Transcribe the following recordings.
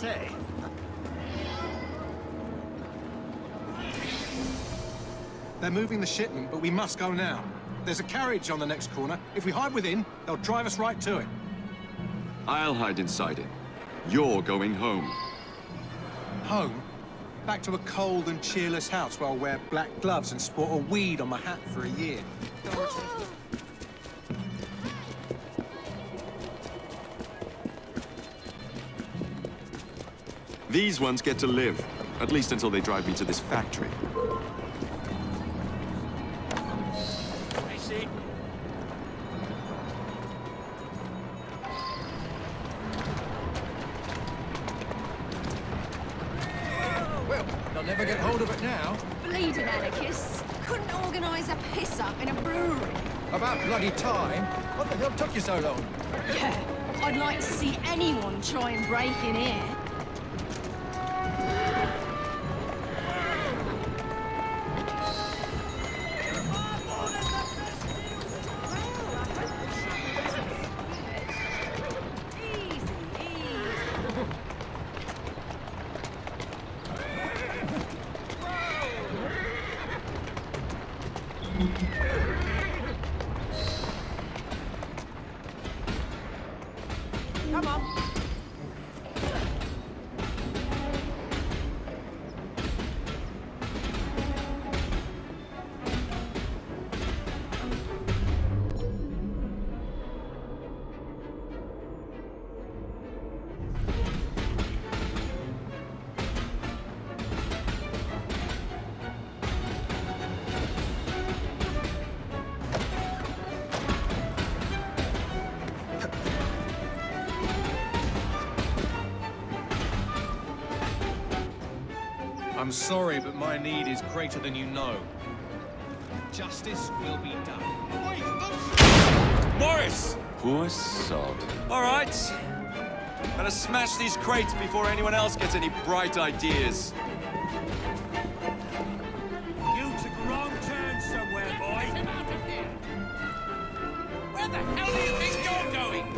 stay. They're moving the shipment, but we must go now. There's a carriage on the next corner. If we hide within, they'll drive us right to it. I'll hide inside it. You're going home. Home? Back to a cold and cheerless house where I'll wear black gloves and sport a weed on my hat for a year. These ones get to live, at least until they drive me to this factory. So long. Yeah, I'd like to see anyone try and break in here. I'm sorry, but my need is greater than you know. Justice will be done. Wait, don't... Morris! Poor sod. All right. Better smash these crates before anyone else gets any bright ideas. You took a wrong turn somewhere, boy. Get him out of here. Where the hell do you think you're going?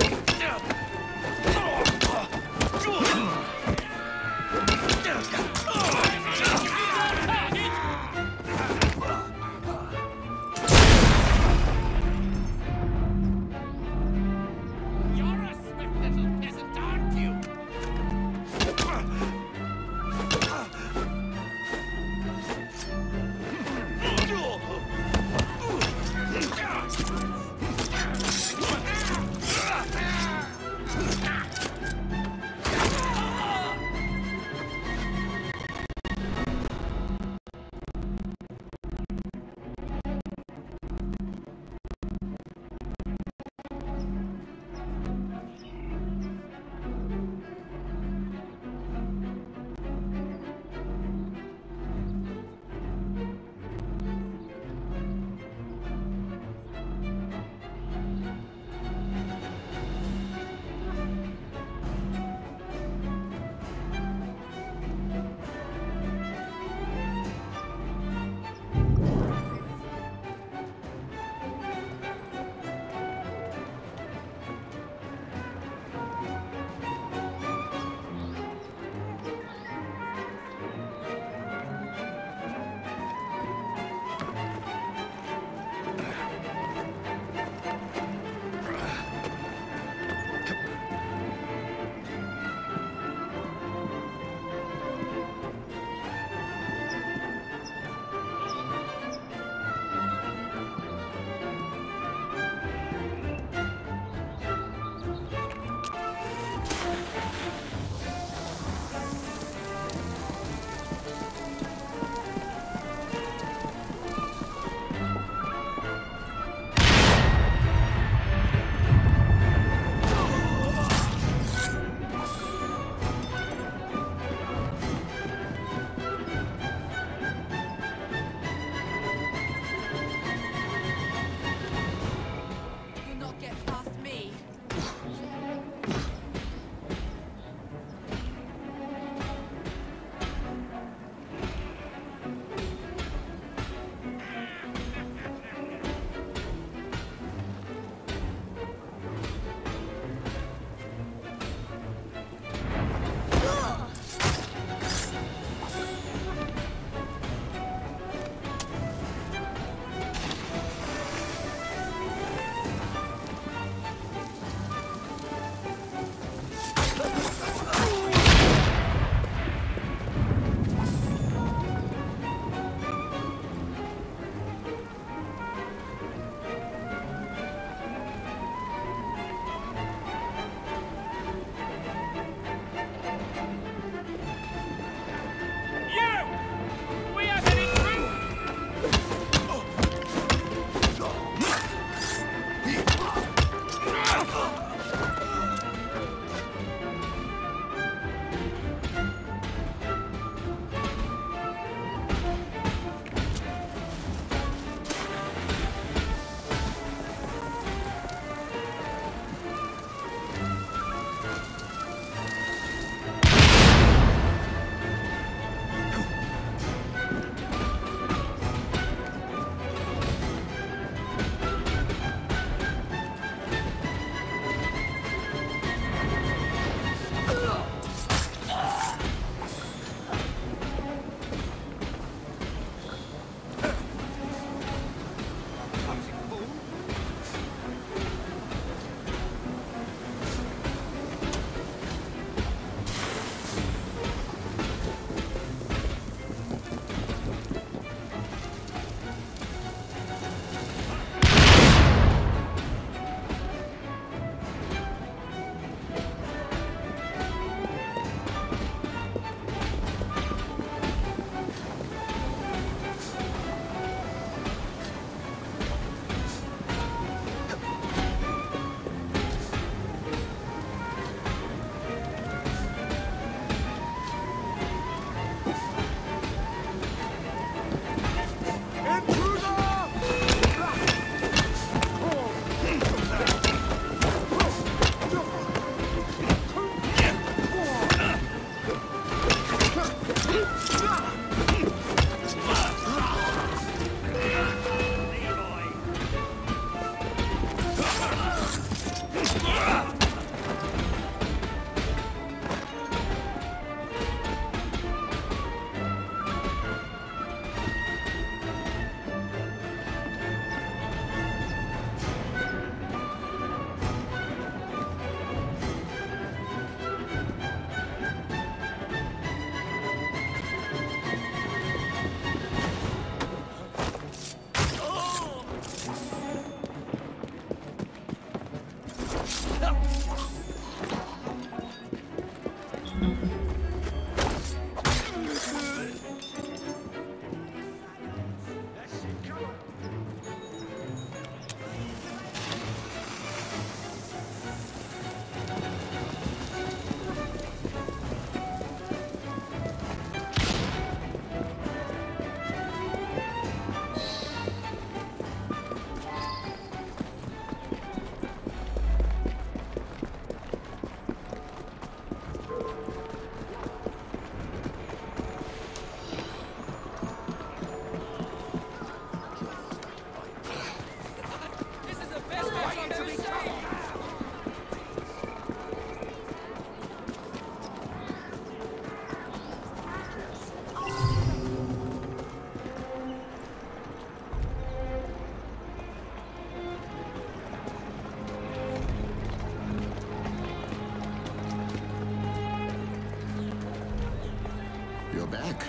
Back.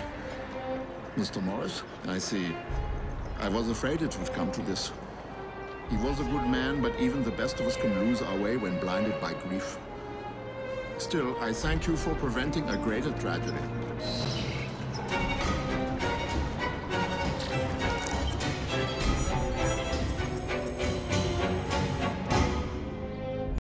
Mr. Morris? I see. I was afraid it would come to this. He was a good man, but even the best of us can lose our way when blinded by grief. Still, I thank you for preventing a greater tragedy.